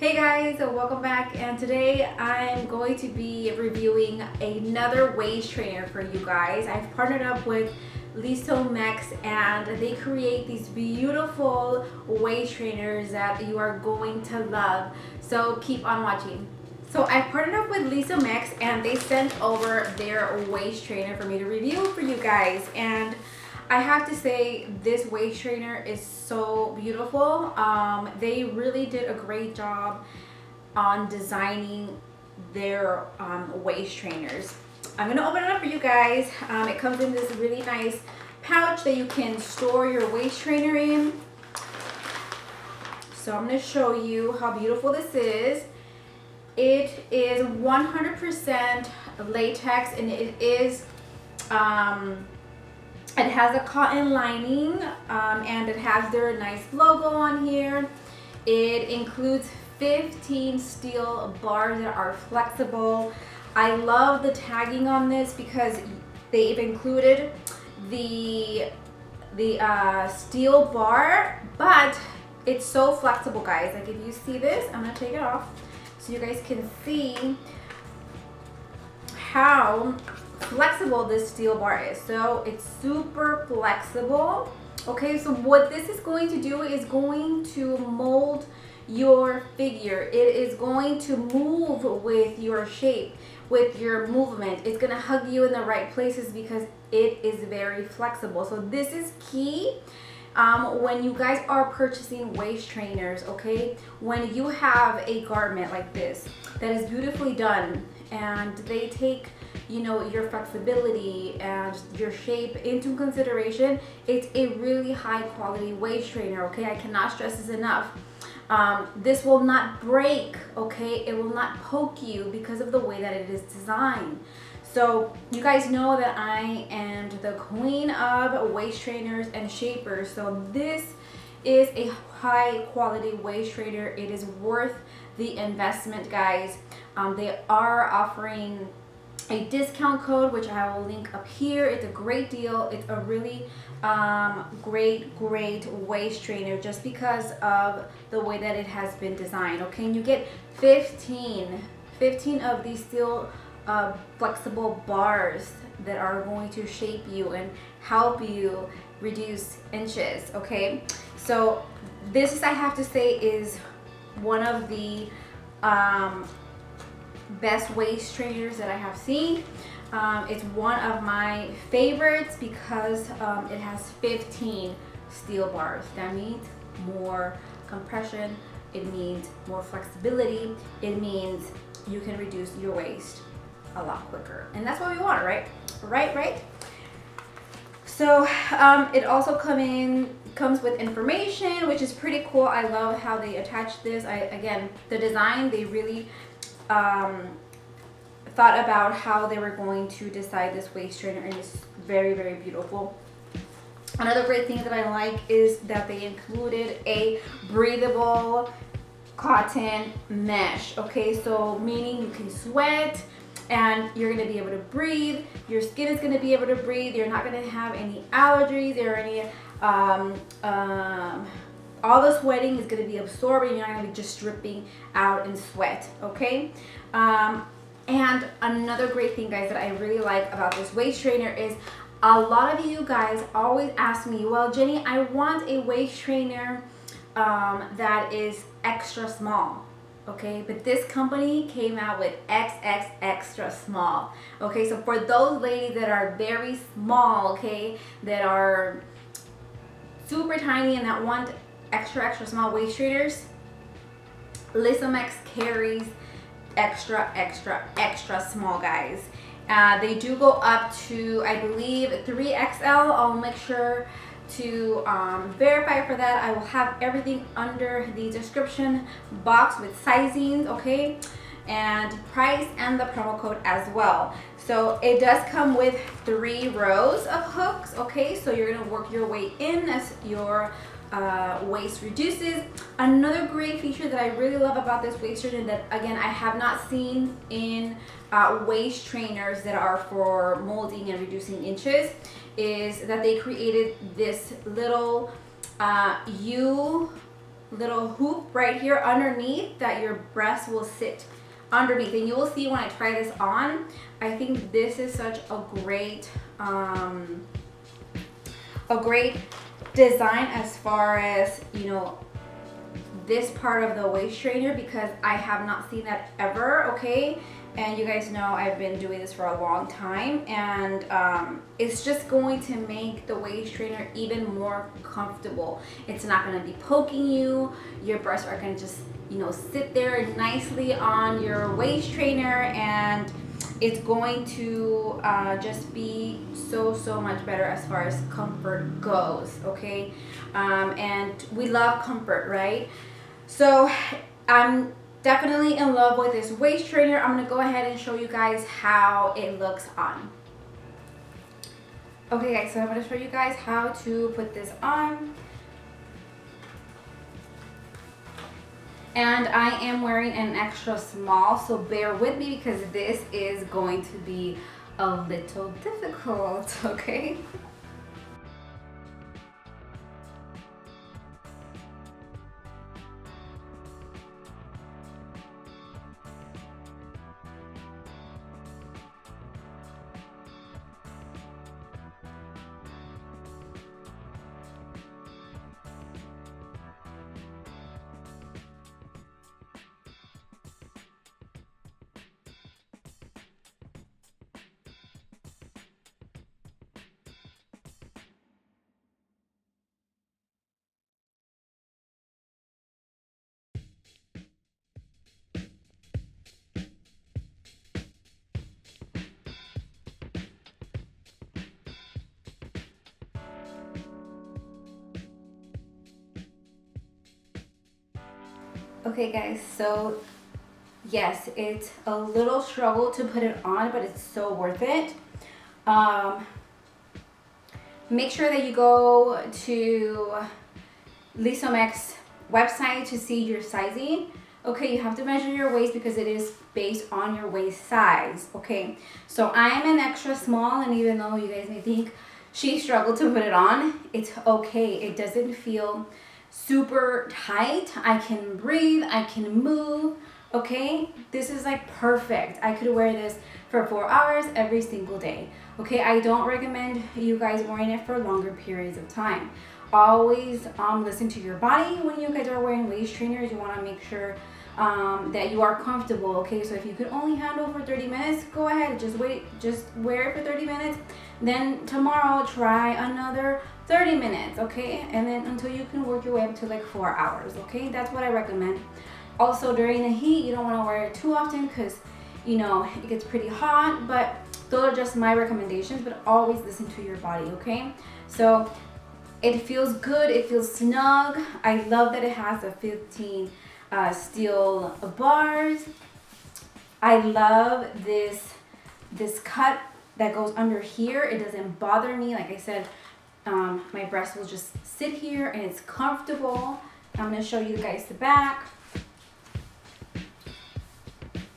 Hey guys, welcome back, and today I'm going to be reviewing another wage trainer for you guys. I've partnered up with LissommeX and they create these beautiful wage trainers that you are going to love. So keep on watching. So I partnered up with LissommeX and they sent over their wage trainer for me to review for you guys, and I have to say this wage trainer is so beautiful. They really did a great job on designing their wage trainers. I'm gonna open it up for you guys. It comes in this really nice pouch that you can store your wage trainer in. So I'm gonna show you how beautiful this is. It is 100% latex, and it is it has a cotton lining, and it has their nice logo on here. It includes 15 steel bars that are flexible. I love the tagging on this because they've included the steel bar, but it's so flexible, guys. Like, if you see this, I'm gonna take it off so you guys can see how flexible this steel bar is. So it's super flexible. Okay, so what this is going to do is going to mold your figure. It is going to move with your shape, with your movement. It's gonna hug you in the right places because it is very flexible. So this is key when you guys are purchasing wage trainers. Okay, when you have a garment like this that is beautifully done and they take, you know, your flexibility and your shape into consideration, it's a really high quality wage trainer. Okay, I cannot stress this enough. This will not break. Okay, it will not poke you because of the way that it is designed. So you guys know that I am the queen of wage trainers and shapers, so this is a high quality wage trainer. It is worth the investment, guys. They are offering a discount code, which I will link up here. It's a great deal. It's a really great waist trainer just because of the way that it has been designed. Okay, and you get 15 of these steel flexible bars that are going to shape you and help you reduce inches. Okay, so this is, I have to say, is one of the best waist trainers that I have seen. It's one of my favorites because it has 15 steel bars. That means more compression, it means more flexibility, it means you can reduce your waist a lot quicker, and that's what we want, right? So it also comes with information, which is pretty cool. I love how they attach this. Again, the design, they really thought about how they were going to decide this waist trainer, and it's very beautiful. Another great thing that I like is that they included a breathable cotton mesh. Okay, so meaning you can sweat and you're gonna be able to breathe, your skin is gonna be able to breathe, you're not gonna have any allergies or any all the sweating is going to be absorbed and you're not going to be just dripping out in sweat. Okay, and another great thing, guys, that I really like about this waist trainer is a lot of you guys always ask me, well, Jenny, I want a waist trainer that is extra small. Okay, but this company came out with XX extra small. Okay, so for those ladies that are very small, okay, that are super tiny and that want extra small waist trainers, LissommeX carries extra small, guys. They do go up to, I believe, 3XL. I'll make sure to verify for that. I will have everything under the description box with sizings, okay, and price and the promo code as well. So it does come with 3 rows of hooks. Okay, so you're gonna work your way in as your waist reduces. Another great feature that I really love about this waist trainer that, again, I have not seen in waist trainers that are for molding and reducing inches, is that they created this little U little hoop right here underneath that your breast will sit underneath. And you will see when I try this on, I think this is such a great design as far as, you know, this part of the waist trainer, because I have not seen that ever, okay? And you guys know I've been doing this for a long time, and it's just going to make the waist trainer even more comfortable. It's not going to be poking you. Your breasts are going to just, you know, sit there nicely on your waist trainer, and it's going to just be so much better as far as comfort goes, okay? And we love comfort, right? So I'm definitely in love with this waist trainer. I'm gonna go ahead and show you guys how it looks on. Okay guys, so I'm gonna show you guys how to put this on. And I am wearing an extra small, so bear with me because this is going to be a little difficult, okay? Okay guys, so yes, it's a little struggle to put it on, but it's so worth it. Make sure that you go to LissommeX website to see your sizing. Okay, you have to measure your waist because it is based on your waist size. Okay, so I'm an extra small, and even though you guys may think she struggled to put it on, it's okay. It doesn't feel super tight. I can breathe, I can move, okay? This is like perfect. I could wear this for 4 hours every single day, okay? I don't recommend you guys wearing it for longer periods of time. Always listen to your body when you guys are wearing waist trainers. You want to make sure that you are comfortable, okay? So if you could only handle for 30 minutes, go ahead, just wear it for 30 minutes. Then tomorrow try another 30 minutes, okay? And then until you can work your way up to like 4 hours, okay? That's what I recommend. Also during the heat, you don't want to wear it too often because, you know, it gets pretty hot, but those are just my recommendations, but always listen to your body, okay? So it feels good, it feels snug. I love that it has the 15 steel bars. I love this cut that goes under here. It doesn't bother me. Like I said, my breast will just sit here and it's comfortable. I'm gonna show you guys the back.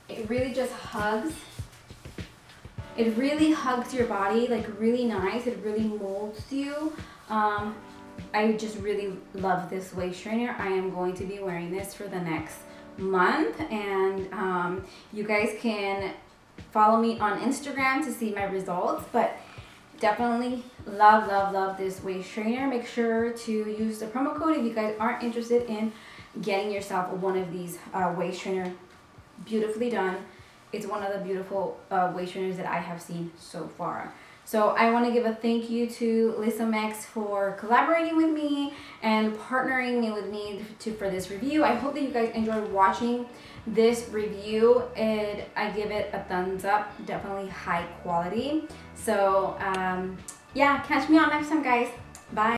It really just hugs. It really hugs your body, like really nice. It really molds you. I just really love this waist trainer. I am going to be wearing this for the next month, and you guys can follow me on Instagram to see my results, but definitely love this waist trainer. Make sure to use the promo code if you guys aren't interested in getting yourself one of these waist trainer. Beautifully done. It's one of the beautiful waist trainers that I have seen so far. So I want to give a thank you to LissommeX for collaborating with me and partnering with me for this review. I hope that you guys enjoyed watching this review, and I give it a thumbs up. Definitely high quality. So yeah, catch me on next time, guys. Bye.